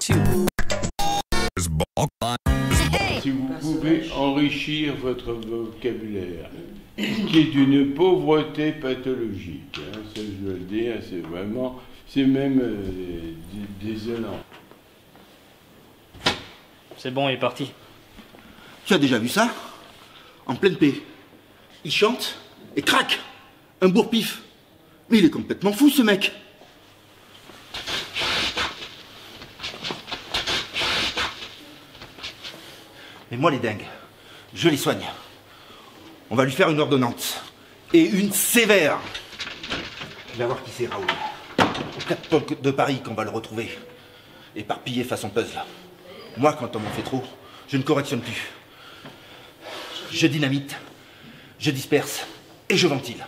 Si vous pouvez enrichir votre vocabulaire, qui est d'une pauvreté pathologique, hein, ça je le dis, hein, c'est vraiment, c'est même désolant. C'est bon, il est parti. Tu as déjà vu ça? En pleine paix. Il chante et craque. Un bourre-pif. Mais il est complètement fou ce mec. Mais moi les dingues, je les soigne. On va lui faire une ordonnance. Et une sévère. Il va voir qui c'est Raoul. Aux quatre pôles de Paris qu'on va le retrouver. Éparpillé façon puzzle. Moi quand on m'en fait trop, je ne correctionne plus. Je dynamite, je disperse et je ventile.